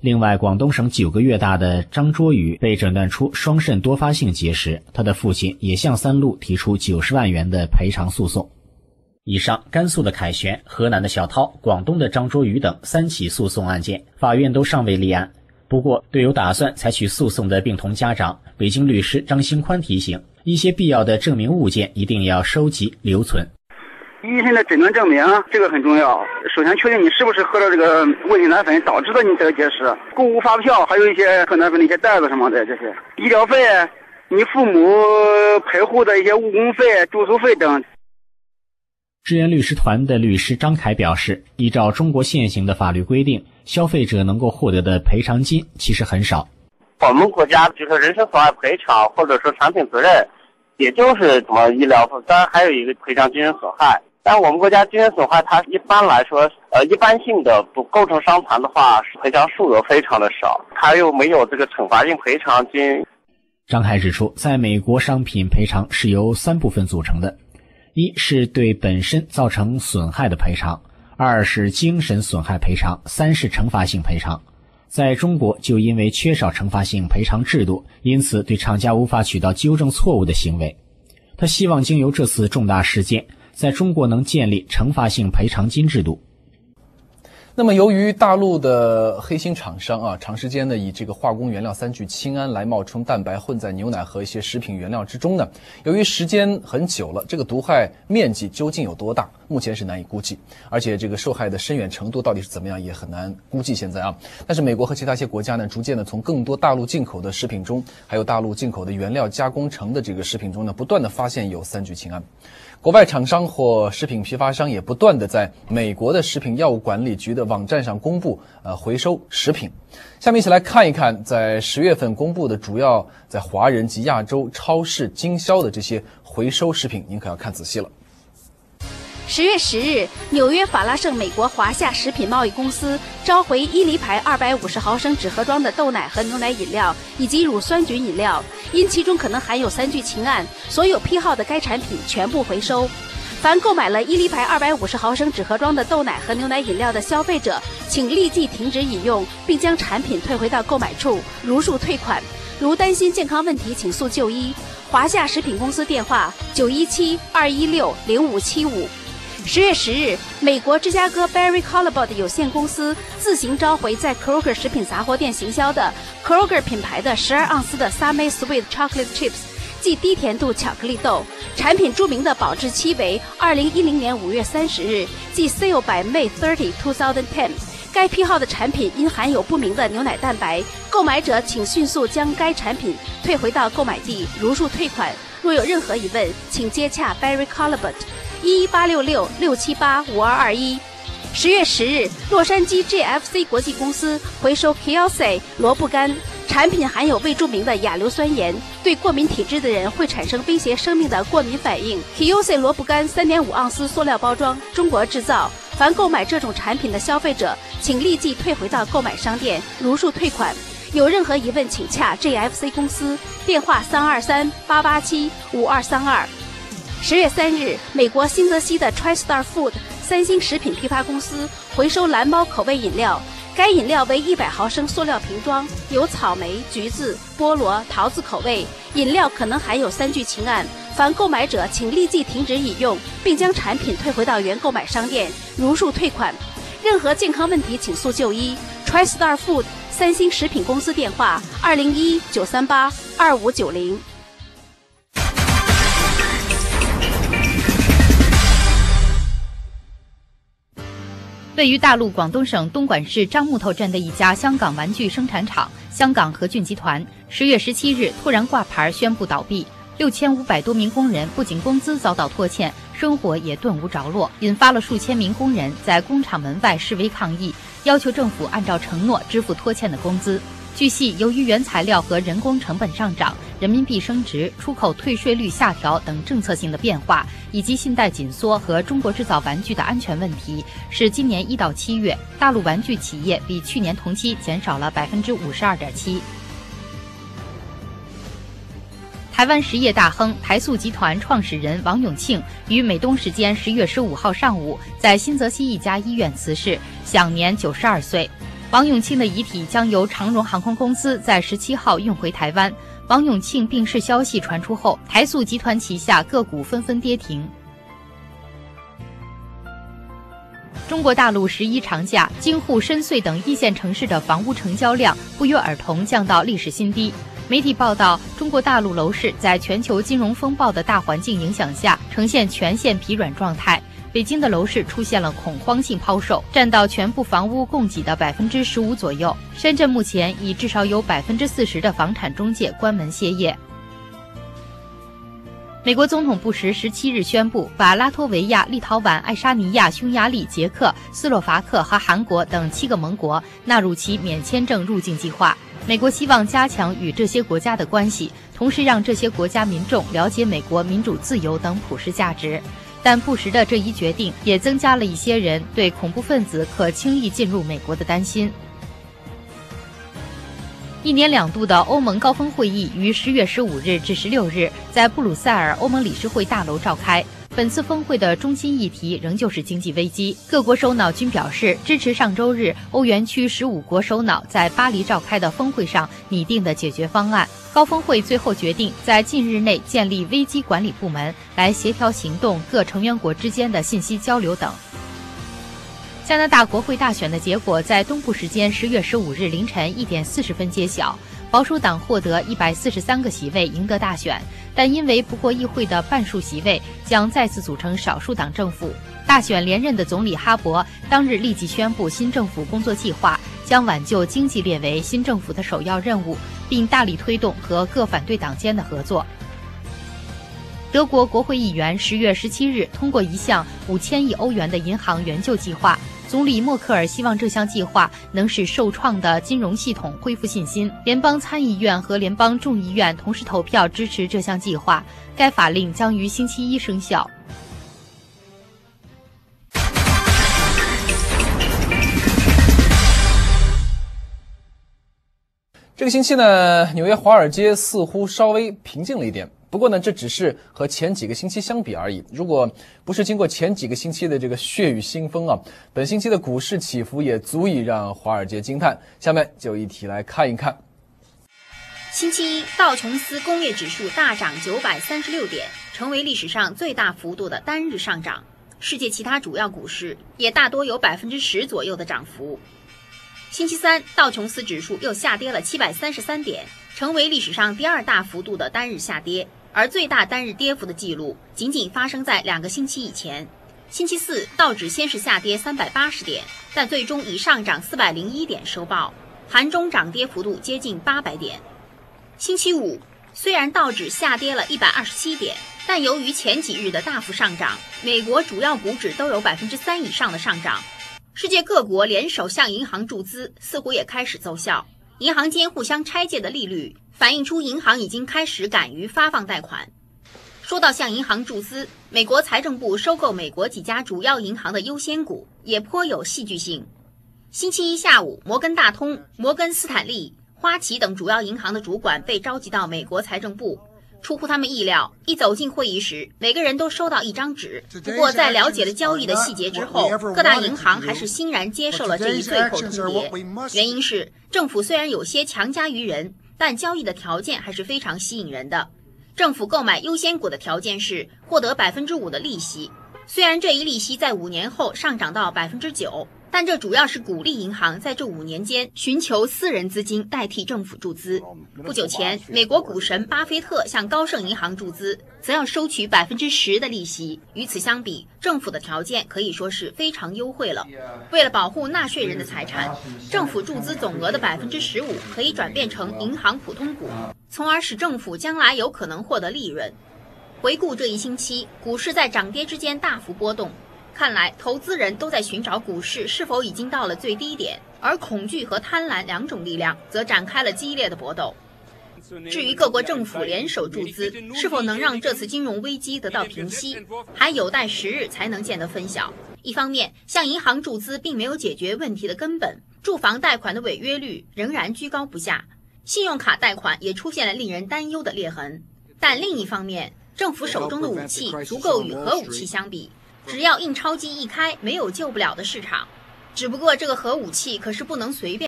另外，广东省9个月大的张卓宇被诊断出双肾多发性结石，他的父亲也向三鹿提出90万元的赔偿诉讼。以上，甘肃的凯旋、河南的小涛、广东的张卓宇等3起诉讼案件，法院都尚未立案。不过，对有打算采取诉讼的病童家长，北京律师张兴宽提醒，一些必要的证明物件一定要收集留存。医生的诊断证明这个很重要，首先确定你是不是喝了这个胃性奶粉导致的你得结石，购物发票还有一些喝奶粉的一些袋子什么的，这些医疗费、你父母陪护的一些误工费、住宿费等。智源律师团的律师张凯表示，依照中国现行的法律规定，消费者能够获得的赔偿金其实很少。我们国家就是人身损害赔偿或者说产品责任，也就是什么医疗费，当然还有一个赔偿精神损害。但我们国家精神损害它一般来说一般性的不构成伤残的话，赔偿数额非常的少，它又没有这个惩罚性赔偿金。张凯指出，在美国商品赔偿是由3部分组成的。一是对本身造成损害的赔偿，2是精神损害赔偿，3是惩罚性赔偿。在中国就因为缺少惩罚性赔偿制度，因此对厂家无法起到纠正错误的行为。他希望经由这次重大事件，在中国能建立惩罚性赔偿金制度。那么由于大陆的黑心厂商长时间的以这个化工原料3聚氰胺来冒充蛋白，混在牛奶和一些食品原料之中呢，由于时间很久了，这个毒害面积究竟有多大，目前是难以估计，而且这个受害的深远程度到底是怎么样也很难估计现在但是美国和其他一些国家呢，逐渐的从更多大陆进口的食品中，还有大陆进口的原料加工成的这个食品中呢，不断的发现有3聚氰胺。国外厂商或食品批发商也不断的在美国的食品药物管理局的网站上公布回收食品。下面一起来看一看，在10月份公布的主要在华人及亚洲超市经销的这些回收食品，您可要看仔细了。10月10日，纽约法拉盛美国华夏食品贸易公司召回伊犁牌250毫升纸盒装的豆奶和牛奶饮料以及乳酸菌饮料，因其中可能含有3聚氰胺，所有批号的该产品全部回收。凡购买了伊犁牌250毫升纸盒装的豆奶和牛奶饮料的消费者，请立即停止饮用，并将产品退回到购买处，如数退款。如担心健康问题，请速就医。华夏食品公司电话917-216-0575。10月10日，美国芝加哥 Barry Callebaut 有限公司自行召回在 Kroger 食品杂货店行销的 Kroger 品牌的12盎司的 Same Sweet Chocolate Chips， 即低甜度巧克力豆。产品注明的保质期为2010年5月30日，即 Sale by May 30, 2010。该批号的产品因含有不明的牛奶蛋白，购买者请迅速将该产品退回到购买地，如数退款。若有任何疑问，请接洽 Barry Callebaut。1186667852221。10月10日，洛杉矶 JFC 国际公司回收 Kelsey 萝卜干，产品含有未注明的亚硫酸盐，对过敏体质的人会产生威胁生命的过敏反应。Kelsey 萝卜干 3.5盎司塑料包装，中国制造。凡购买这种产品的消费者，请立即退回到购买商店，如数退款。有任何疑问，请洽 JFC 公司，电话323-887-5232。10月3日，美国新泽西的 Tristar Food 三星食品批发公司回收蓝猫口味饮料，该饮料为100毫升塑料瓶装，有草莓、橘子、菠萝、桃子口味，饮料可能含有3聚氰胺。凡购买者请立即停止饮用，并将产品退回到原购买商店，如数退款。任何健康问题请速就医。Tristar Food 三星食品公司电话201-938-2590。位于大陆广东省东莞市樟木头镇的一家香港玩具生产厂香港和俊集团，10月17日突然挂牌宣布倒闭，6500多名工人不仅工资遭到拖欠，生活也顿无着落，引发了数千名工人在工厂门外示威抗议，要求政府按照承诺支付拖欠的工资。据悉，由于原材料和人工成本上涨、人民币升值、出口退税率下调等政策性的变化，以及信贷紧缩和中国制造玩具的安全问题，使今年1到7月大陆玩具企业比去年同期减少了52.7%。台湾实业大亨台塑集团创始人王永庆于美东时间10月15号上午在新泽西一家医院辞世，享年92岁。王永庆的遗体将由长荣航空公司在17号运回台湾。王永庆病逝消息传出后，台塑集团旗下个股纷纷跌停。中国大陆11长假，京沪深穗等一线城市的房屋成交量不约而同降到历史新低。媒体报道，中国大陆楼市在全球金融风暴的大环境影响下，呈现全线疲软状态。北京的楼市出现了恐慌性抛售，占到全部房屋供给的 15% 左右。深圳目前已至少有 40% 的房产中介关门歇业。美国总统布什17日宣布，把拉脱维亚、立陶宛、爱沙尼亚、匈牙利、捷克、斯洛伐克和韩国等7个盟国纳入其免签证入境计划。美国希望加强与这些国家的关系，同时让这些国家民众了解美国民主自由等普世价值。但布什的这一决定也增加了一些人对恐怖分子可轻易进入美国的担心。一年两度的欧盟高峰会议于10月15日至16日在布鲁塞尔欧盟理事会大楼召开。本次峰会的中心议题仍旧是经济危机，各国首脑均表示支持上周日欧元区15国首脑在巴黎召开的峰会上拟定的解决方案。高峰会最后决定在近日内建立危机管理部门，来协调行动各成员国之间的信息交流等。加拿大国会大选的结果在东部时间10月15日凌晨1点40分揭晓，保守党获得143个席位赢得大选，但因为不过议会的半数席位，将再次组成少数党政府。大选连任的总理哈伯当日立即宣布新政府工作计划，将挽救经济列为新政府的首要任务，并大力推动和各反对党间的合作。德国国会议员10月17日通过一项5000亿欧元的银行援救计划，总理默克尔希望这项计划能使受创的金融系统恢复信心。联邦参议院和联邦众议院同时投票支持这项计划，该法令将于星期一生效。这个星期呢，纽约华尔街似乎稍微平静了一点。不过呢，这只是和前几个星期相比而已。如果不是经过前几个星期的这个血雨腥风啊，本星期的股市起伏也足以让华尔街惊叹。下面就一起来看一看。星期一，道琼斯工业指数大涨936点，成为历史上最大幅度的单日上涨。世界其他主要股市也大多有 10% 左右的涨幅。星期三，道琼斯指数又下跌了733点，成为历史上第二大幅度的单日下跌。而最大单日跌幅的记录仅仅发生在2个星期以前。星期四，道指先是下跌380点，但最终以上涨401点收报，盘中涨跌幅度接近800点。星期五，虽然道指下跌了127点，但由于前几日的大幅上涨，美国主要股指都有 3% 以上的上涨。世界各国联手向银行注资似乎也开始奏效，银行间互相拆借的利率反映出银行已经开始敢于发放贷款。说到向银行注资，美国财政部收购美国几家主要银行的优先股也颇有戏剧性。星期一下午，摩根大通、摩根斯坦利、花旗等主要银行的主管被召集到美国财政部。出乎他们意料，一走进会议室，每个人都收到一张纸。不过在了解了交易的细节之后，各大银行还是欣然接受了这一对口通牒。原因是政府虽然有些强加于人，但交易的条件还是非常吸引人的。政府购买优先股的条件是获得 5% 的利息，虽然这一利息在5年后上涨到 9%， 但这主要是鼓励银行在这5年间寻求私人资金代替政府注资。不久前，美国股神巴菲特向高盛银行注资，则要收取 10% 的利息。与此相比，政府的条件可以说是非常优惠了。为了保护纳税人的财产，政府注资总额的 15% 可以转变成银行普通股，从而使政府将来有可能获得利润。回顾这一星期，股市在涨跌之间大幅波动。看来投资人都在寻找股市是否已经到了最低点，而恐惧和贪婪两种力量则展开了激烈的搏斗。至于各国政府联手注资是否能让这次金融危机得到平息，还有待10日才能见得分晓。一方面，向银行注资并没有解决问题的根本，住房贷款的违约率仍然居高不下，信用卡贷款也出现了令人担忧的裂痕。但另一方面，政府手中的武器足够与核武器相比，只要印钞机一开，没有救不了的市场。只不过这个核武器可是不能随便。